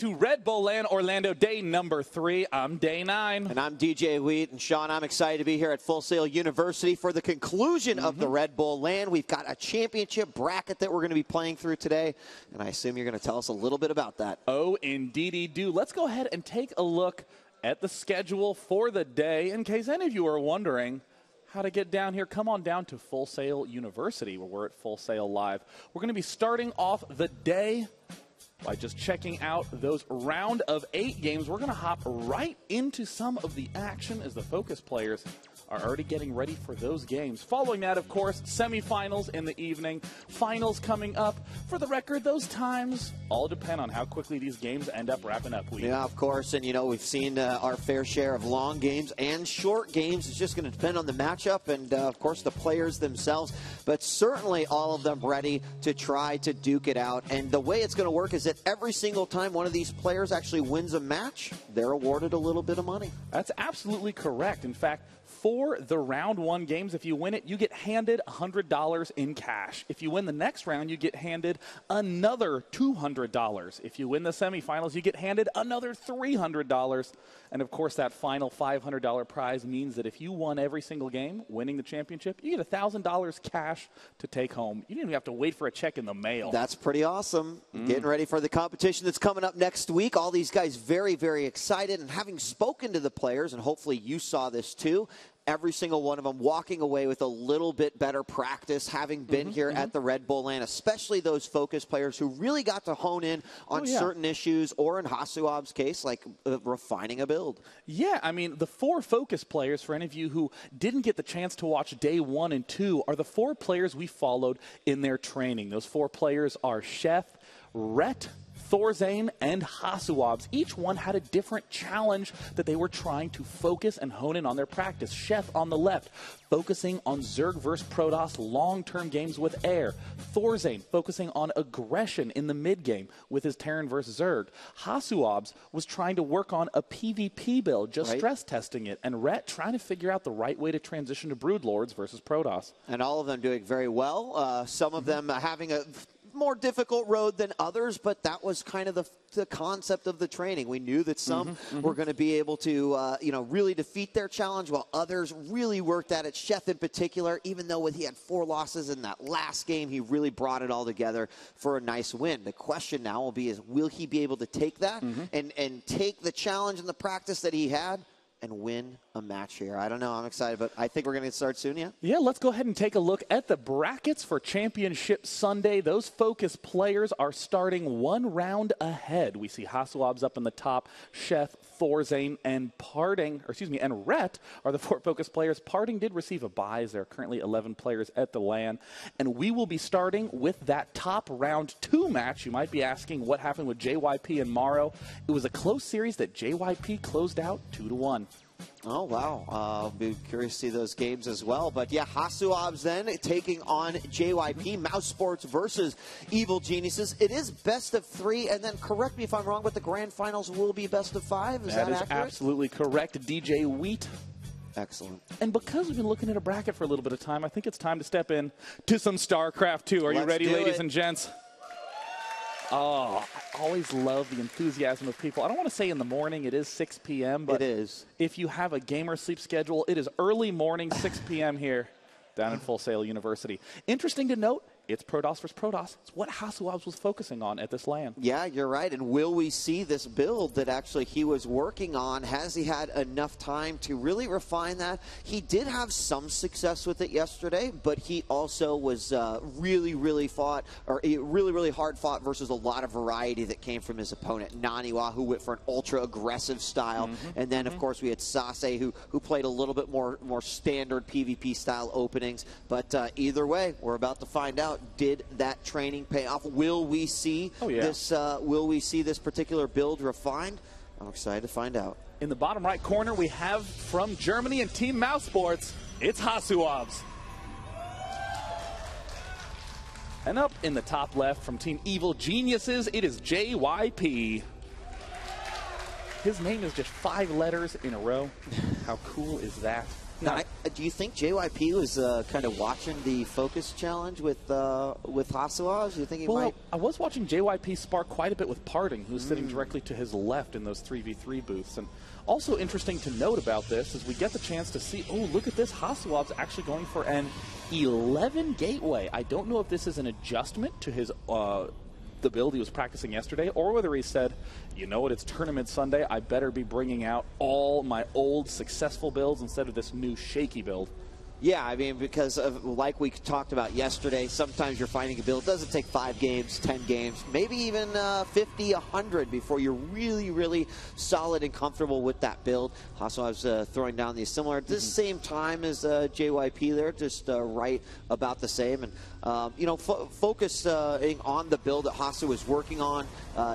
to Red Bull LAN Orlando, day number 3. I'm day 9. And I'm DJ Wheat. And Sean, I'm excited to be here at Full Sail University for the conclusion of the Red Bull LAN. We've got a championship bracket that we're going to be playing through today. And I assume you're going to tell us a little bit about that. Oh, indeedy do. Let's go ahead and take a look at the schedule for the day. In case any of you are wondering how to get down here, come on down to Full Sail University, where we're at Full Sail Live. We're going to be starting off the day by just checking out those round of 8 games. We're going to hop right into some of the action as the focus players are already getting ready for those games. Following that, of course, semifinals in the evening, finals coming up. For the record, those times all depend on how quickly these games end up wrapping up. Yeah, of course, and you know, we've seen our fair share of long games and short games. It's just going to depend on the matchup and, of course, the players themselves, but certainly all of them ready to try to duke it out. And the way it's going to work is that every single time one of these players actually wins a match, they're awarded a little bit of money. That's absolutely correct. In fact, for the round 1 games, if you win it, you get handed $100 in cash. If you win the next round, you get handed another $200. If you win the semifinals, you get handed another $300. And of course, that final $500 prize means that if you won every single game, winning the championship, you get $1,000 cash to take home. You didn't even have to wait for a check in the mail. That's pretty awesome. Getting ready for the competition that's coming up next week. All these guys very, very excited. And having spoken to the players, and hopefully you saw this too, every single one of them walking away with a little bit better practice, having been here at the Red Bull LAN, especially those focus players who really got to hone in on certain issues, or in HasuObs' case, like refining a build. Yeah, I mean, the 4 focus players, for any of you who didn't get the chance to watch day 1 and 2, are the 4 players we followed in their training. Those 4 players are Chef, Rhett, Thorzain, and HasuObs. Each one had a different challenge that they were trying to focus and hone in on their practice. Chef on the left, focusing on Zerg versus Protoss long-term games with air. Thorzain focusing on aggression in the mid-game with his Terran versus Zerg. HasuObs was trying to work on a PvP build, just stress testing it. And Rhett trying to figure out the right way to transition to Broodlords versus Protoss. And all of them doing very well. Some of them having a more difficult road than others, but that was kind of the concept of the training. We knew that some were going to be able to, you know, really defeat their challenge, while others really worked at it. Chef in particular, even though he had 4 losses in that last game, he really brought it all together for a nice win. The question now will be is, will he be able to take that and take the challenge and the practice that he had and win a match here? I don't know. I'm excited, but I think we're going to start soon, yeah? Yeah, let's go ahead and take a look at the brackets for Championship Sunday. Those focus players are starting 1 round ahead. We see HasuObs up in the top. Chef, Thorzain, and Parting, or excuse me, and Rhett are the 4 focus players. Parting did receive a bye. There are currently 11 players at the LAN, and we will be starting with that top round 2 match. You might be asking what happened with JYP and Morrow. It was a close series that JYP closed out 2-1. Oh, wow. I'll be curious to see those games as well. But, yeah, HasuObs then taking on JYP, Mouz Sports versus Evil Geniuses. It is best of 3, and then correct me if I'm wrong, but the grand finals will be best of 5. Is that accurate? That is absolutely correct, DJ Wheat. Excellent. And because we've been looking at a bracket for a little bit of time, I think it's time to step in to some StarCraft II. Are you ready, ladies and gents? Oh, I always love the enthusiasm of people. I don't want to say in the morning. It is 6 p.m., but it is. If you have a gamer sleep schedule, it is early morning, 6 p.m. here down in Full Sail University. Interesting to note, it's Protoss versus Protoss. It's what HasuObs was focusing on at this LAN. Yeah, you're right. And will we see this build that actually he was working on? Has he had enough time to really refine that? He did have some success with it yesterday, but he also was really hard fought versus a lot of variety that came from his opponent. Naniwa, who went for an ultra-aggressive style. And then, of course, we had Sase, who played a little bit more standard PvP-style openings. But either way, we're about to find out. Did that training pay off? Will we see this? Will we see this particular build refined? I'm excited to find out. In the bottom right corner, we have from Germany and Team Mouz Sports, it's HasuObs. And up in the top left from Team Evil Geniuses, it is JYP. His name is just 5 letters in a row. How cool is that? No. Now, do you think JYP was kind of watching the focus challenge with HasuObs? Do you think he might? I was watching JYP spark quite a bit with Parting, who's sitting directly to his left in those 3v3 booths. And also interesting to note about this is we get the chance to see, oh, look at this, HasuObs actually going for an 11 gateway. I don't know if this is an adjustment to his the build he was practicing yesterday, or whether he said, you know what, it's Tournament Sunday, I better be bringing out all my old successful builds instead of this new shaky build. Yeah, I mean, because of, like we talked about yesterday, sometimes you're finding a build, it doesn't take 5 games, 10 games, maybe even 50, 100 before you're really, really solid and comfortable with that build. HasuObs throwing down the similar at the same time as JYP there, just right about the same. And, you know, focusing on the build that Hasu was working on,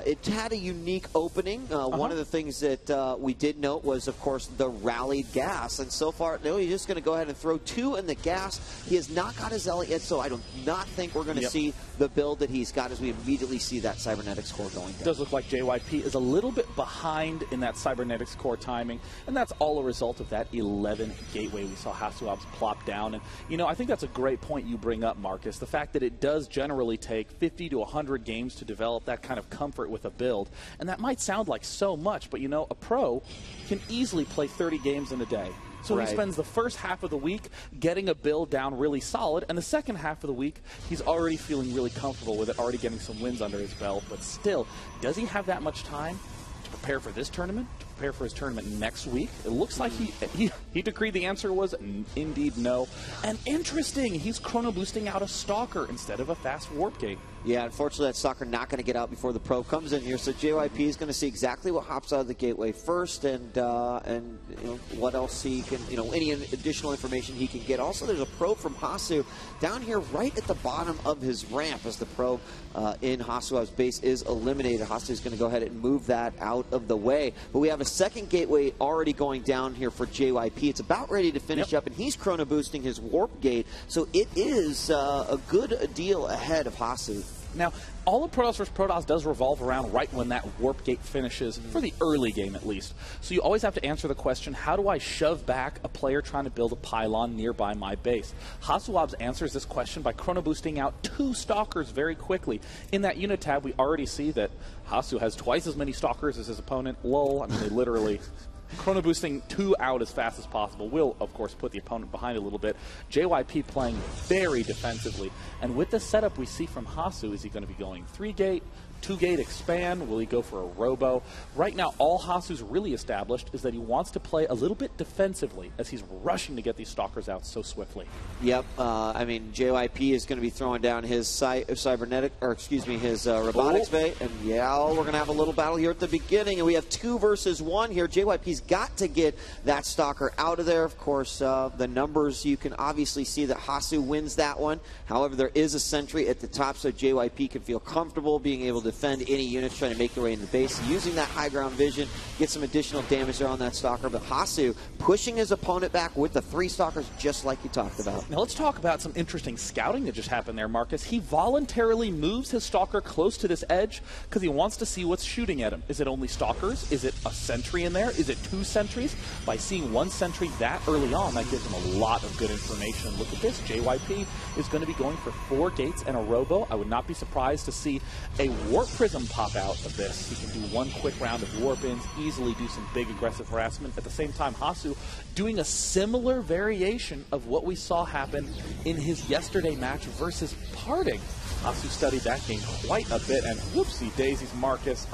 it had a unique opening. One of the things that we did note was, of course, the rallied gas. And so far, no, he's just going to go ahead and throw two in the gas. He has not got his Elliot, so I do not think we're going to see the build that he's got as we immediately see that Cybernetics core going down. It does look like JYP is a little bit behind in that Cybernetics core timing, and that's all a result of that 11 gateway we saw HasuObs plop down. And, you know, I think that's a great point you bring up, Marcus, the fact that it does generally take 50 to 100 games to develop that kind of comfort with a build. And that might sound like so much, but, you know, a pro can easily play 30 games in a day. So he spends the first half of the week getting a build down really solid, and the second half of the week, he's already feeling really comfortable with it, already getting some wins under his belt. But still, does he have that much time to prepare for this tournament, to prepare for his tournament next week? It looks like he decreed the answer was indeed no. And interesting, he's chrono boosting out a Stalker instead of a fast warp gate. Yeah, unfortunately, that Stalker not going to get out before the pro comes in here. So JYP is going to see exactly what hops out of the gateway first, and you know, what else he can, you know, any additional information he can get. Also, there's a probe from Hasu down here right at the bottom of his ramp as the probe in HasuObs' base is eliminated. Hasu is going to go ahead and move that out of the way. But we have a second gateway already going down here for JYP. It's about ready to finish up, and he's chrono boosting his warp gate. So it is a good deal ahead of Hasu. Now, all of Protoss vs. Protoss does revolve around right when that warp gate finishes, for the early game at least. So you always have to answer the question, how do I shove back a player trying to build a pylon nearby my base? HasuObs answers this question by chrono boosting out 2 Stalkers very quickly. In that unit tab, we already see that Hasu has twice as many Stalkers as his opponent. Lol, I mean, they literally... Chrono boosting 2 out as fast as possible will, of course, put the opponent behind a little bit. JYP playing very defensively. And with the setup we see from Hasu, is he going to be going 3-gate, 2-gate expand? Will he go for a robo? Right now, all Hasu's really established is that he wants to play a little bit defensively as he's rushing to get these Stalkers out so swiftly. Yep. I mean, JYP is going to be throwing down his robotics bay. And yeah, we're going to have a little battle here at the beginning. And we have 2 versus 1 here. JYP's got to get that Stalker out of there. Of course, the numbers, you can obviously see that Hasu wins that one. However, there is a sentry at the top, so JYP can feel comfortable being able to defend any units trying to make their way in the base, using that high ground vision, get some additional damage there on that Stalker. But Hasu pushing his opponent back with the 3 Stalkers, just like you talked about. Now let's talk about some interesting scouting that just happened there, Marcus. He voluntarily moves his Stalker close to this edge because he wants to see what's shooting at him. Is it only Stalkers? Is it a sentry in there? Is it 2 sentries? By seeing 1 sentry that early on, that gives him a lot of good information. Look at this. JYP is going to be going for 4 gates and a robo. I would not be surprised to see a warp prism pop out of this. He can do 1 quick round of warp ins, easily do some big aggressive harassment. At the same time, Hasu doing a similar variation of what we saw happen in his yesterday match versus Parting. Hasu studied that game quite a bit, and whoopsie daisies, Marcus.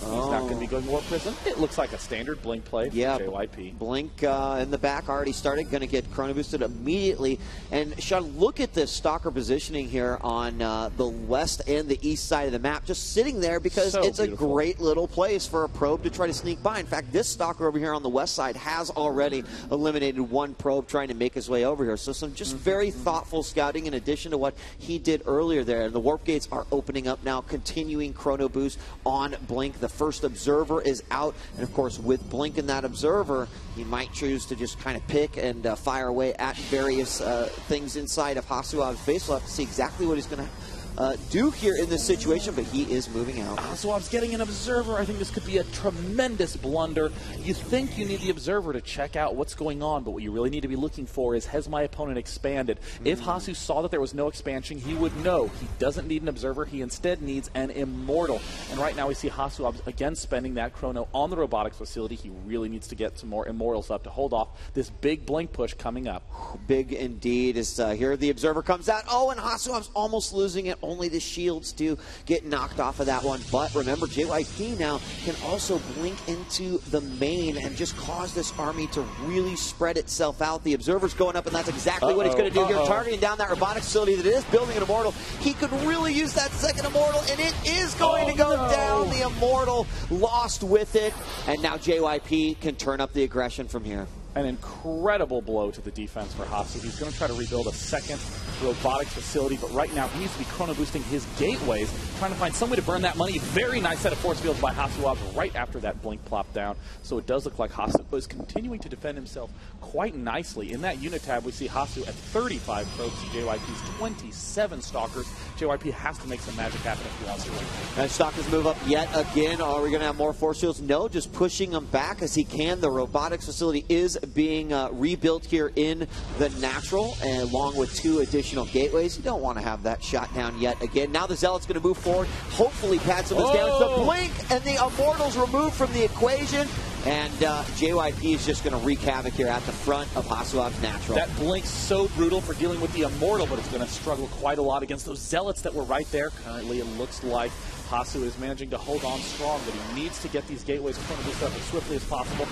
He's not going to be going warp prism. It looks like a standard blink play for JYP. Blink in the back already started. Going to get chrono boosted immediately. And Sean, look at this Stalker positioning here on the west and the east side of the map. Just sitting there because so it's beautiful. A great little place for a probe to try to sneak by. In fact, this Stalker over here on the west side has already eliminated 1 probe trying to make his way over here. So some just very thoughtful scouting in addition to what he did earlier there. And the warp gates are opening up now, continuing chrono boost on blink. The first observer is out, and of course with blink in that observer, he might choose to just kind of pick and fire away at various things inside of HasuObs' base. We'll have to see exactly what he's going to Duke here in this situation, but he is moving out. HasuObs getting an observer. I think this could be a tremendous blunder. You think you need the observer to check out what's going on, but what you really need to be looking for is, has my opponent expanded? If Hasu saw that there was no expansion, he would know he doesn't need an observer. He instead needs an immortal. And right now we see HasuObs again spending that chrono on the robotics facility. He really needs to get some more immortals up to hold off this big blink push coming up. Big indeed. Is here the observer comes out. Oh, and HasuObs almost losing it. Only the shields do get knocked off of that one. But remember, JYP now can also blink into the main and just cause this army to really spread itself out. The observer's going up, and that's exactly what he's going to do here, targeting down that robotic facility that is building an immortal. He could really use that second immortal, and it is going to go down. The immortal lost with it, and now JYP can turn up the aggression from here. An incredible blow to the defense for Hasu. He's going to try to rebuild a second robotics facility, but right now he needs to be chrono boosting his gateways, trying to find some way to burn that money. Very nice set of force fields by HasuObs right after that blink plop down. So it does look like Hasu is continuing to defend himself quite nicely. In that unit tab, we see Hasu at 35 probes to JYP's 27 stalkers. JYP has to make some magic happen if he wants to win. And stalkers move up yet again. Are we going to have more force fields? No, just pushing them back as he can. The robotics facility is being rebuilt here in the natural, and along with two additional gateways. You don't want to have that shot down yet again. Now the Zealot's going to move forward, hopefully pad some of this damage. The blink and the immortals removed from the equation, and JYP is just going to wreak havoc here at the front of HasuObs natural. That blink's so brutal for dealing with the immortal, but it's going to struggle quite a lot against those Zealots that were right there. Currently, it looks like Hasu is managing to hold on strong, but he needs to get these gateways chrono boosted up as swiftly as possible.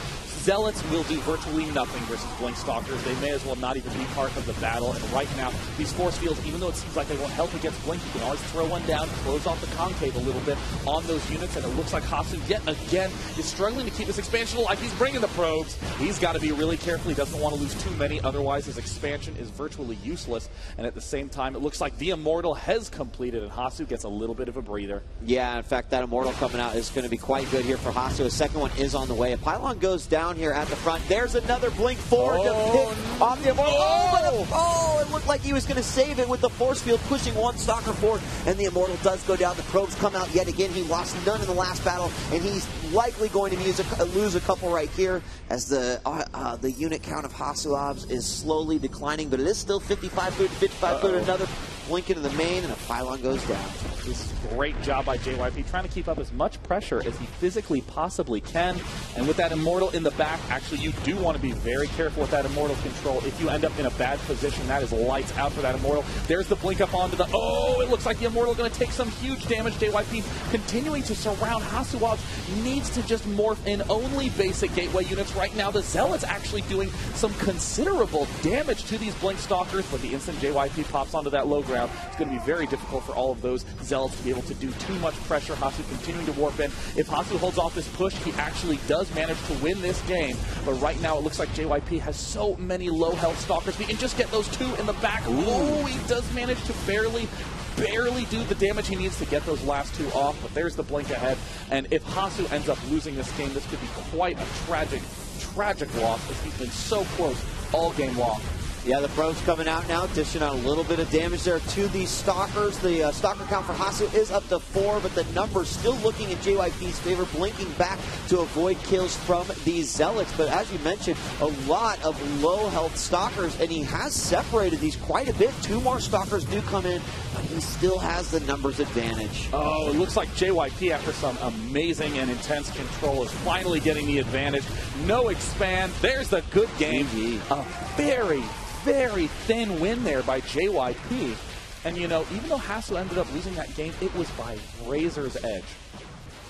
Zealots will do virtually nothing versus blink stalkers. They may as well not even be part of the battle. And right now, these force fields, even though it seems like they won't help against blink, you can always throw one down, close off the concave a little bit on those units. And it looks like Hasu yet again is struggling to keep his expansion alive. He's bringing the probes. He's got to be really careful. He doesn't want to lose too many, otherwise his expansion is virtually useless. And at the same time, it looks like the immortal has completed, and Hasu gets a little bit of a breather. Yeah, in fact, that immortal coming out is going to be quite good here for Hasu. His second one is on the way. A pylon goes down here at the front. There's another blink forward to pick off the immortal. Oh, it looked like he was going to save it with the force field, pushing one stalker forward, and the immortal does go down. The probes come out yet again. He lost none in the last battle, and he's likely going to lose a couple right here as the unit count of HasuObs is slowly declining, but it is still 55 foot, 55 foot, another blink into the main, and a pylon goes down. This is a great job by JYP, trying to keep up as much pressure as he physically possibly can. And with that immortal in the back, actually, you do want to be very careful with that immortal control. If you end up in a bad position, that is lights out for that immortal. There's the blink up onto the... Oh, it looks like the immortal going to take some huge damage. JYP continuing to surround HasuObs, needs to just morph in only basic gateway units right now. The Zealot's actually doing some considerable damage to these blink stalkers, but the instant JYP pops onto that low ground, it's going to be very difficult for all of those Zealots to be able to do too much pressure. Hasu continuing to warp in. If Hasu holds off this push, he actually does manage to win this game. But right now, it looks like JYP has so many low-health stalkers. He can just get those two in the back. Oh, he does manage to barely do the damage he needs to get those last two off. But there's the blink ahead. And if Hasu ends up losing this game, this could be quite a tragic loss, as he's been so close all game long. Yeah, the probes coming out now, dishing out a little bit of damage there to these stalkers. The stalker count for Hasu is up to 4, but the numbers still looking in JYP's favor, blinking back to avoid kills from these Zealots. But as you mentioned, a lot of low-health stalkers, and he has separated these quite a bit. Two more stalkers do come in, but he still has the numbers advantage. Oh, it looks like JYP, after some amazing and intense control, is finally getting the advantage. No expand. There's the good game. A very thin win there by JYP. And, you know, even though Hasu ended up losing that game, it was by razor's edge.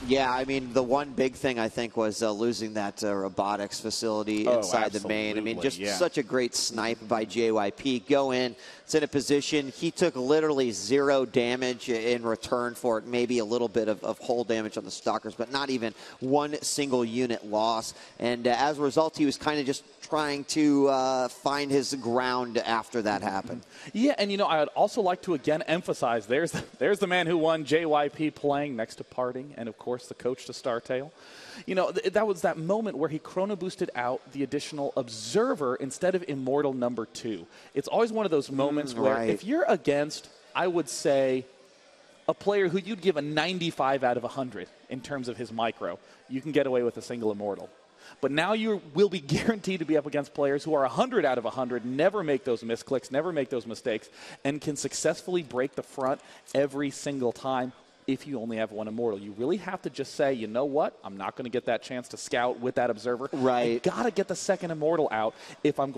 Yeah, I mean, the one big thing, I think, was losing that robotics facility inside the main. I mean, just such a great snipe by JYP. Go in, it's in a position. He took literally 0 damage in return for it, maybe a little bit of hull damage on the stalkers, but not even one single unit loss. And as a result, he was kind of just trying to find his ground after that happened. Yeah, and, you know, I would also like to again emphasize, there's the man who won, JYP, playing next to Parting, and, of course, the coach to StarTail. You know, that was that moment where he chrono boosted out the additional observer instead of immortal number 2. It's always one of those moments where if you're against, I would say, a player who you'd give a 95 out of 100 in terms of his micro, you can get away with a single immortal. But now you will be guaranteed to be up against players who are 100 out of 100, never make those misclicks, never make those mistakes, and can successfully break the front every single time if you only have one immortal. You really have to just say, you know what? I'm not going to get that chance to scout with that observer. Right. I've got to get the second immortal out if I'm